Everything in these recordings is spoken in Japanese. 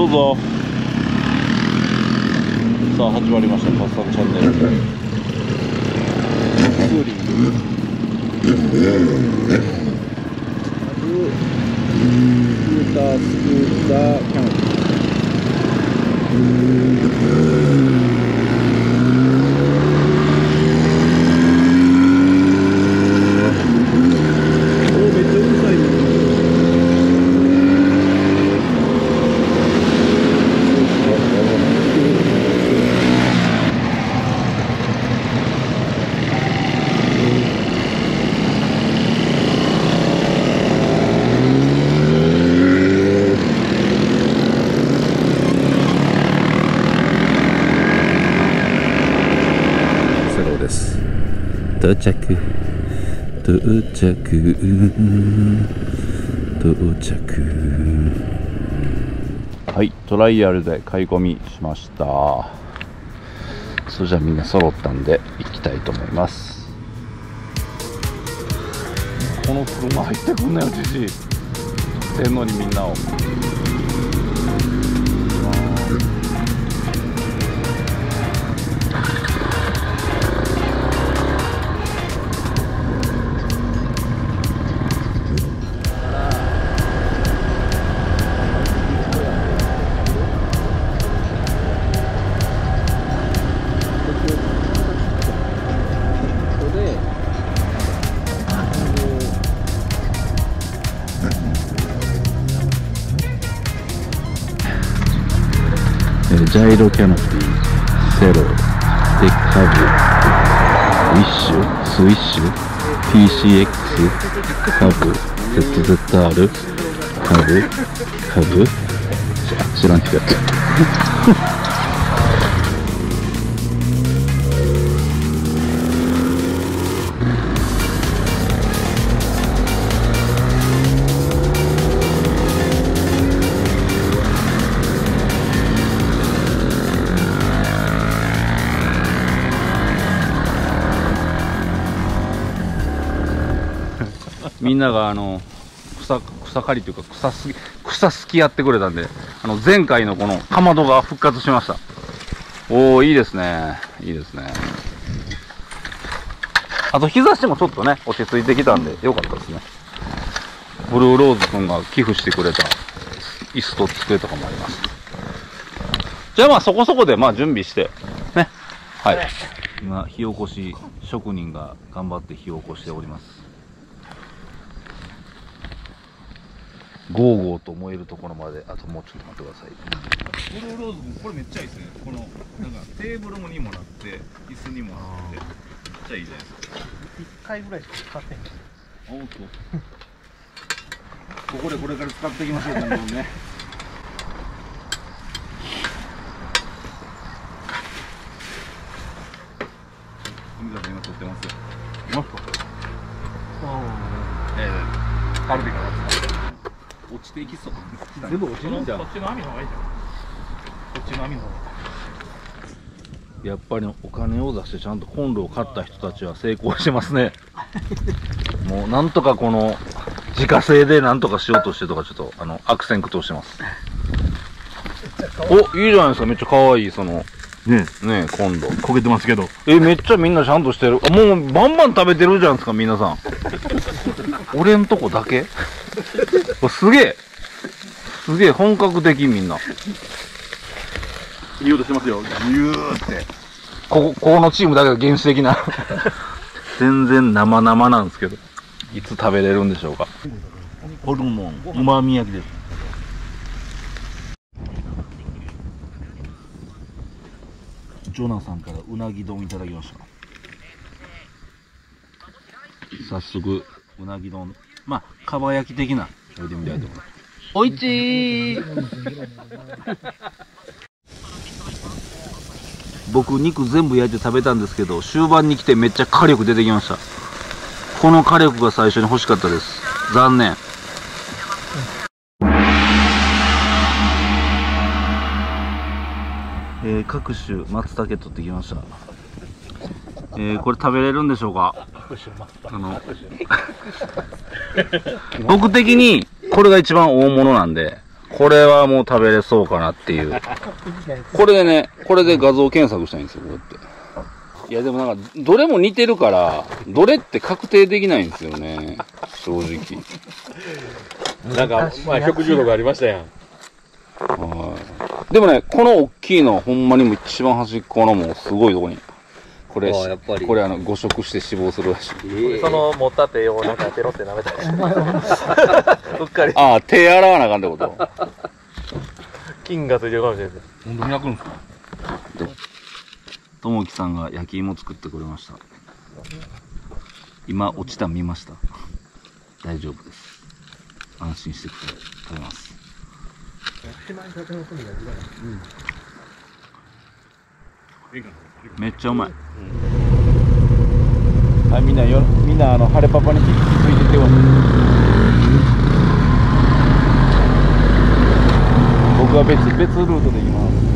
どうぞ。さあ始まりました「パッサンチャンネル」ツーリング。スクーターキャンプ。到着。はい、トライアルで買い込みしました。それじゃあみんな揃ったんで行きたいと思います。この車入ってくんなよじじいってんのにみんなを。ジャイロキャノピー、セロ、デッカブ、ウィッシュ、スウィッシュ、PCX、カブ、ZZR、カブ、知らん人やった。みんなが草刈りというか草すきやってくれたんで、前回のこのかまどが復活しました。おお、いいですね、いいですね。あと日差しもちょっとね落ち着いてきたんでよかったですね。ブルーローズくんが寄付してくれた椅子と机とかもあります。じゃあまあそこそこでまあ準備してね。はい、今火起こし職人が頑張って火を起こしております。ゴーゴーと燃えるところまであともうちょっと待ってください。ブルーローズもこれめっちゃいいですね。このなんかテーブルにもなって椅子にもなってめっちゃいいじゃないですか。1回ぐらいしか使ってない。おっとここでこれから使っていきましょうかね。海だと今撮ってますよ。マスクカルビから落ちていきそう。全部落ちるんじゃん。こっちの網の方がいいじゃん。こっちの網の方がいい。やっぱりお金を出してちゃんとコンロを買った人たちは成功してますね。もうなんとかこの自家製でなんとかしようとしてとかちょっと悪戦苦闘してます。お、いいじゃないですか。めっちゃ可愛いそのねコンロ。焦げてますけど。めっちゃみんなちゃんとしてる。もうバンバン食べてるじゃないですか皆さん。俺んとこだけ。すげえ本格的。みんな言うとしてますよ。ギューってここのチームだけが原始的な全然生なんですけど、いつ食べれるんでしょうか。ホルモンうまみ焼きです。ジョナさんからうなぎ丼いただきました。早速うなぎ丼、まあかば焼き的な食べてみたいと思います。おいちー僕肉全部焼いて食べたんですけど、終盤に来てめっちゃ火力出てきました。この火力が最初に欲しかったです。残念。各種松茸取ってきました。これ食べれるんでしょうか。僕的にこれが一番大物なんで、これはもう食べれそうかなっていう。これでね、これで画像検索したいんですよ、こうやって。いや、でもなんか、どれも似てるから、どれって確定できないんですよね、正直。なんか、まあ、食中毒ありましたやん。はい。でもね、この大きいの、ほんまにも一番端っこのもうすごいとこに。これ、これ誤食して死亡するらしい。その持った手をなんかペロって舐めたりして。うっかり。ああ、手洗わなあかんってこと。菌がついてるかもしれないです。本当に焼くんですか？ともきさんが焼き芋作ってくれました。今、落ちた見ました。大丈夫です。安心してください。食べます。めっちゃうまい。うん、あ、みんなよ、みんな晴れパパについてってよ。僕は別ルートで行きます。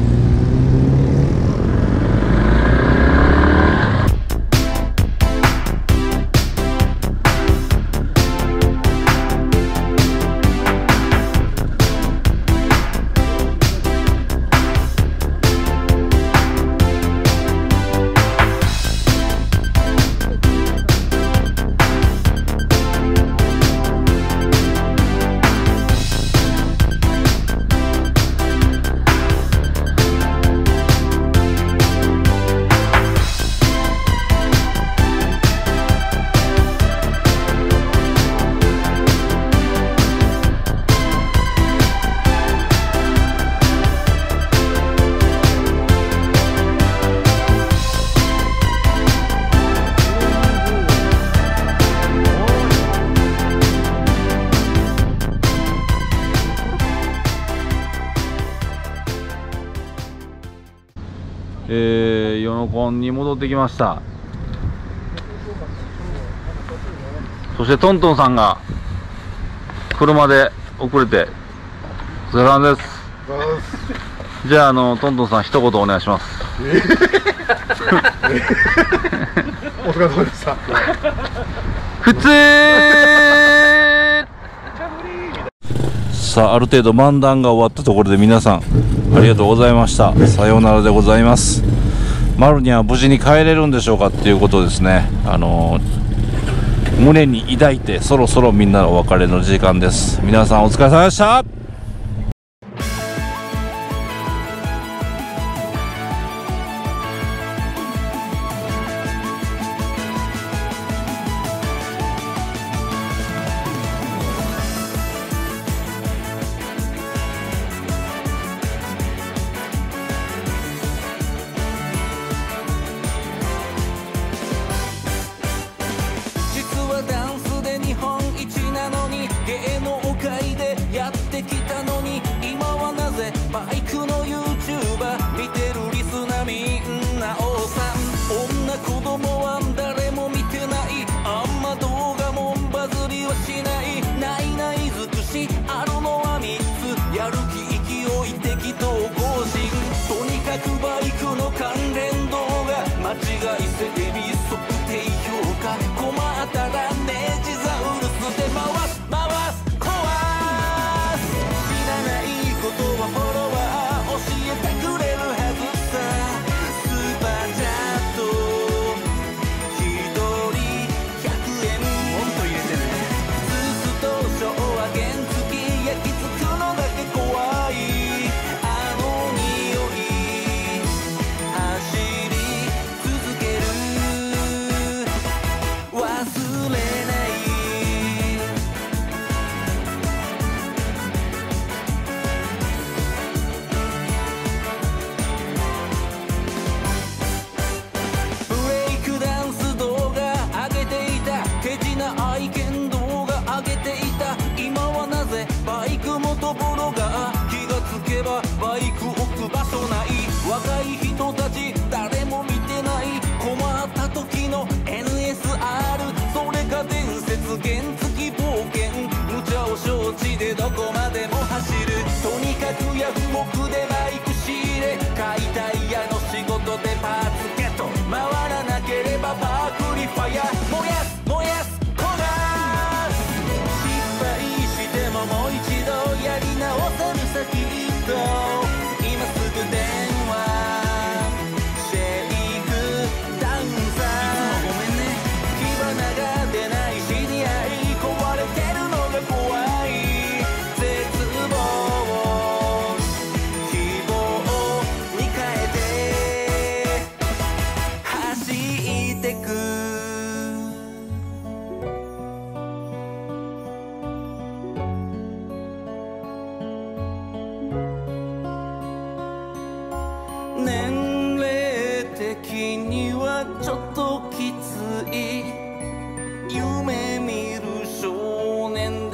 ヨノコンに戻ってきました。そしてトントンさんが車で遅れてお疲れ様です。じゃあトントンさん一言お願いします。お疲れ様でした。普通。さあ、ある程度漫談が終わったところで、皆さんありがとうございました。さようならでございます。マルニャは無事に帰れるんでしょうかっていうことですね。胸に抱いて、そろそろみんなのお別れの時間です。皆さんお疲れ様でした。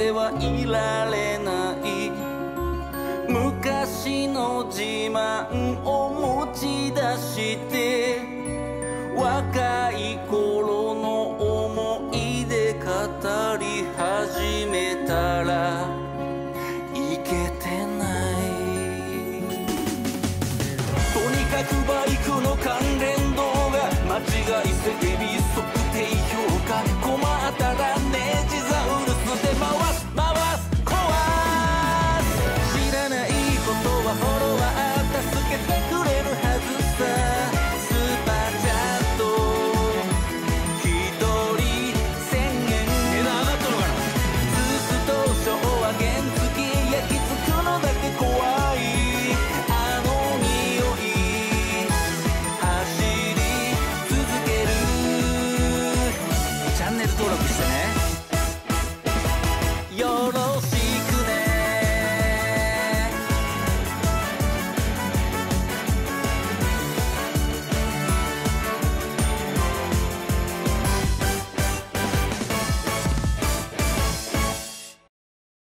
ではいられない。